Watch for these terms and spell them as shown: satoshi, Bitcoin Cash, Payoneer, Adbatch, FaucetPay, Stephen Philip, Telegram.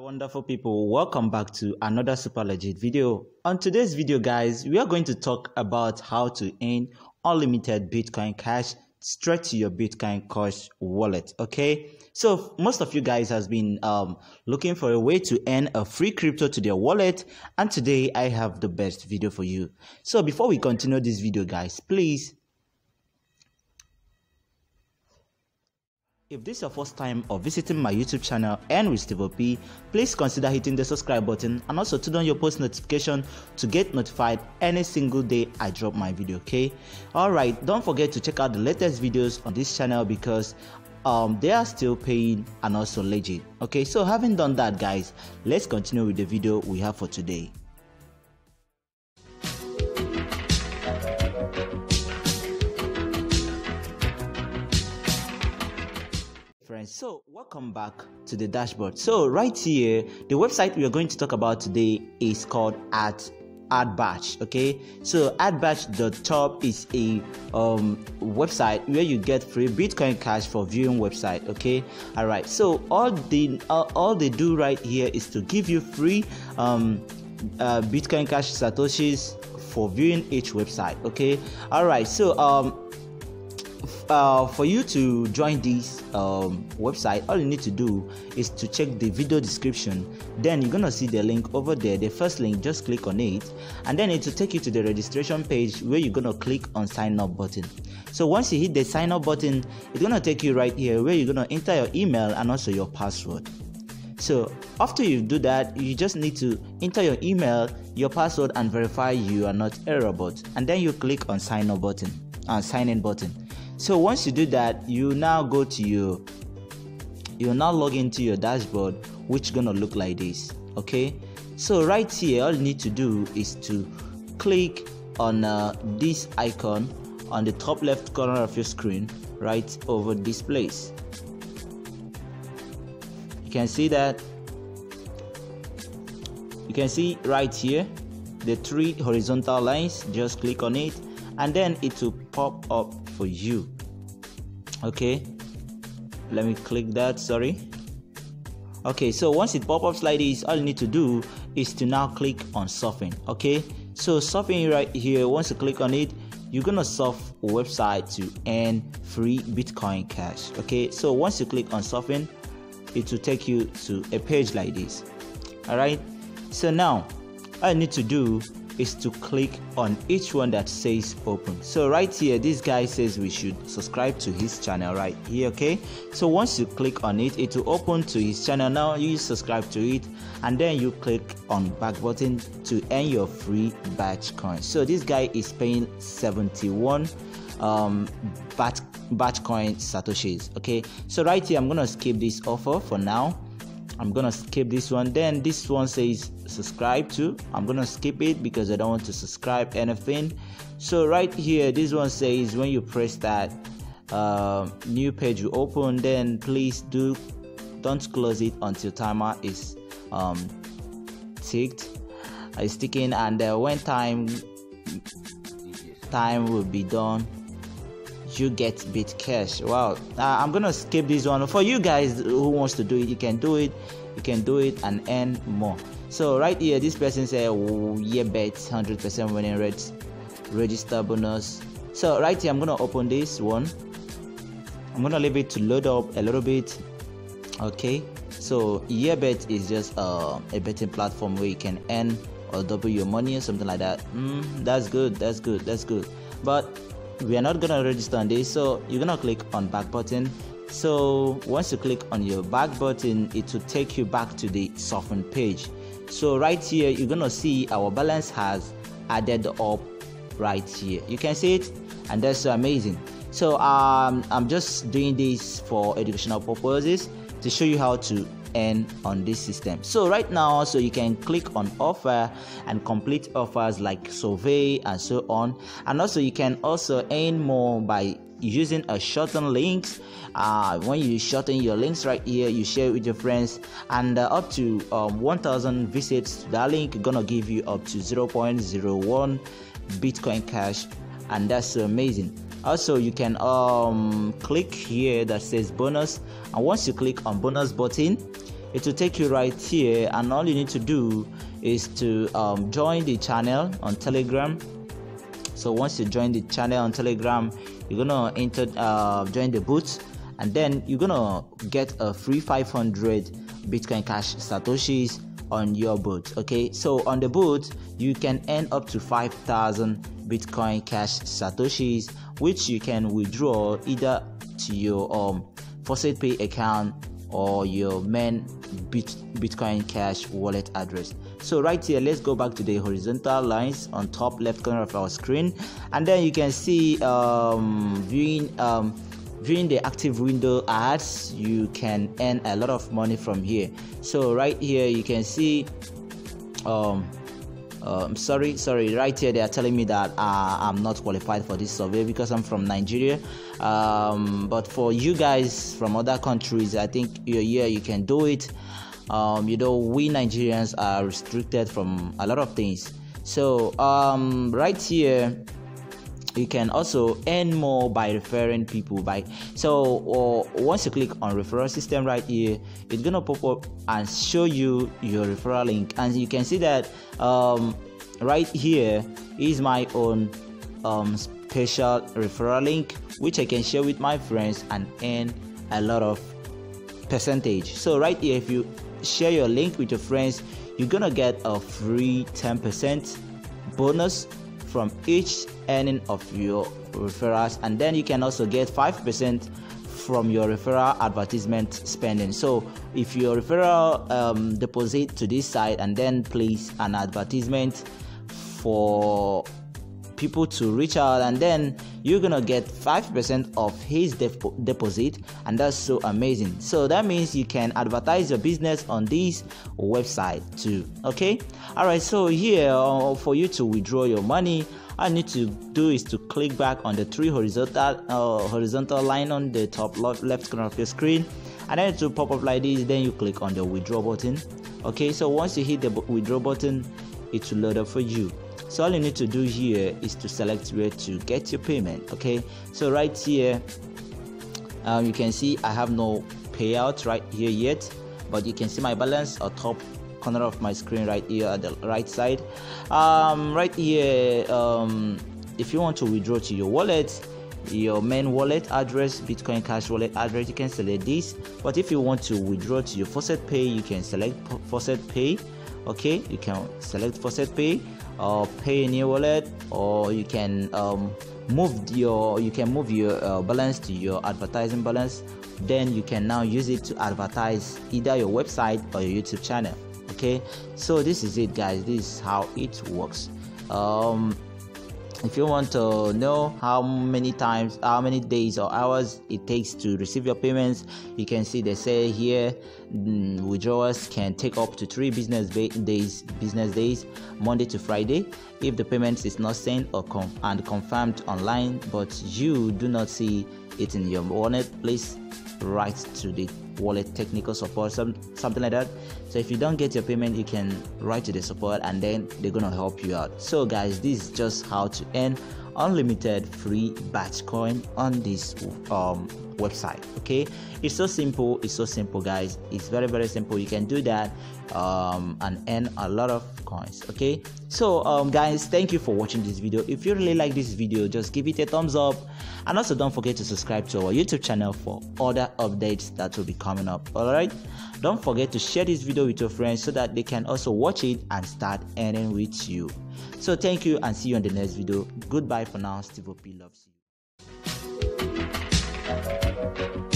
Wonderful people, welcome back to another super legit video. On today's video, guys, we are going to talk about how to earn unlimited Bitcoin Cash straight to your Bitcoin Cash wallet. Okay, so most of you guys has been looking for a way to earn a free crypto to their wallet, and today I have the best video for you. So before we continue this video, guys, please, if this is your first time of visiting my YouTube channel and with Stephen Philip, please consider hitting the subscribe button and also turn on your post notification to get notified any single day I drop my video. Okay, all right, don't forget to check out the latest videos on this channel because they are still paying and also legit. Okay, so having done that, guys, let's continue with the video we have for today. So welcome back to the dashboard. So right here, the website we are going to talk about today is called Adbatch. Okay, so Adbatch.top is a website where you get free Bitcoin Cash for viewing website. Okay, all right, so all they do right here is to give you free Bitcoin Cash satoshis for viewing each website. Okay, all right, so for you to join this website, all you need to do is to check the video description. Then you're gonna see the link over there, the first link. Just click on it and then it will take you to the registration page where you're gonna click on sign up button. So once you hit the sign up button, it's gonna take you right here where you're gonna enter your email and also your password. So after you do that, you just need to enter your email, your password, and verify you are not a robot, and then you click on sign up button and sign in button. So once you do that, you now go to your, you now log into your dashboard, which is gonna look like this. Okay, so right here, all you need to do is to click on this icon on the top left corner of your screen, right over this place. You can see that, you can see right here the three horizontal lines. Just click on it and then it will pop up for you. Okay, let me click that, sorry. Okay, so once it pop up like this, all you need to do is to now click on surfing. Okay, so surfing right here, once you click on it, you're gonna surf a website to earn free Bitcoin Cash. Okay, so once you click on surfing, it will take you to a page like this. All right, so now all you need to do is to click on each one that says open. So right here, this guy says we should subscribe to his channel right here. Okay, so once you click on it, it will open to his channel. Now you subscribe to it and then you click on back button to earn your free batch coin. So this guy is paying 71 batch coin satoshis. Okay, so right here, I'm gonna skip this offer for now. I'm gonna skip this one. Then this one says subscribe to. I'm gonna skip it because I don't want to subscribe anything. So right here, this one says when you press that new page will open, then please don't close it until timer is ticked. It's ticking, and when time will be done, you get Bitcash. Wow, I'm gonna skip this one. For you guys who wants to do it, you can do it, you can do it and earn more. So right here, this person said, oh, yeah, bet 100% winning rates, register bonus. So right here, I'm gonna open this one. I'm gonna leave it to load up a little bit. Okay, so yeah, bet is just a betting platform where you can earn or double your money or something like that. That's good, that's good, that's good. But we are not gonna register on this, so you're gonna click on back button. So once you click on your back button, it will take you back to the surfing page. So right here, you're gonna see our balance has added up right here. You can see it, and that's amazing. So I'm just doing this for educational purposes to show you how to earn on this system. So right now, so you can click on offer and complete offers like survey and so on, and also you can also earn more by using a shortened links. When you shorten your links right here, you share with your friends, and up to 1000 visits to that link is gonna give you up to 0.01 Bitcoin Cash, and that's amazing. Also, you can click here that says bonus, and once you click on bonus button, it will take you right here, and all you need to do is to join the channel on Telegram. So once you join the channel on Telegram, you're gonna enter join the boot, and then you're gonna get a free 500 Bitcoin Cash satoshis on your boot. Okay, so on the boot you can earn up to 5,000 Bitcoin Cash satoshis, which you can withdraw either to your FaucetPay account or your main Bitcoin Cash wallet address. So right here, let's go back to the horizontal lines on top left corner of our screen, and then you can see viewing the active window ads. You can earn a lot of money from here. So right here you can see right here they are telling me that I'm not qualified for this survey because I'm from Nigeria, but for you guys from other countries, I think you're here, you can do it. You know, we Nigerians are restricted from a lot of things. So right here you can also earn more by referring people by. So once you click on referral system right here, it's gonna pop up and show you your referral link, and you can see that right here is my own special referral link, which I can share with my friends and earn a lot of percentage. So right here, if you share your link with your friends, you're gonna get a free 10% bonus from each earning of your referrals, and then you can also get 5% from your referral advertisement spending. So if your referral deposit to this site and then place an advertisement for people to reach out, and then you're gonna get 5% of his deposit, and that's so amazing. So that means you can advertise your business on this website too. Okay, all right. So here, for you to withdraw your money, all you need to do is to click back on the three horizontal line on the top left corner of your screen, and then it will pop up like this. Then you click on the withdraw button. Okay, so once you hit the withdraw button, it will load up for you. So all you need to do here is to select where to get your payment. Okay, so right here you can see I have no payout right here yet, but you can see my balance on top corner of my screen right here at the right side. Right here, if you want to withdraw to your wallet, your main wallet address, Bitcoin Cash wallet address, you can select this. But if you want to withdraw to your FaucetPay, you can select FaucetPay. Okay, you can select FaucetPay or Payoneer wallet, or you can move your balance to your advertising balance. Then you can now use it to advertise either your website or your YouTube channel. Okay, so this is it, guys. This is how it works. If you want to know how many days or hours it takes to receive your payments, you can see they say here withdrawals can take up to 3 business days, Monday to Friday, if the payment is not sent or confirmed online, but you do not see it in your wallet. Please write to the wallet technical support, something like that. So if you don't get your payment, you can write to the support, and then they're gonna help you out. So guys, this is just how to earn unlimited free Bitcoin on this website. Okay, it's so simple, it's so simple, guys. It's very, very simple. You can do that and earn a lot of coins. Okay, so guys, thank you for watching this video. If you really like this video, just give it a thumbs up, and also don't forget to subscribe to our YouTube channel for other updates that will be coming up. All right, don't forget to share this video with your friends so that they can also watch it and start earning with you. So thank you, and see you on the next video. Goodbye for now. Stephen Philip loves you.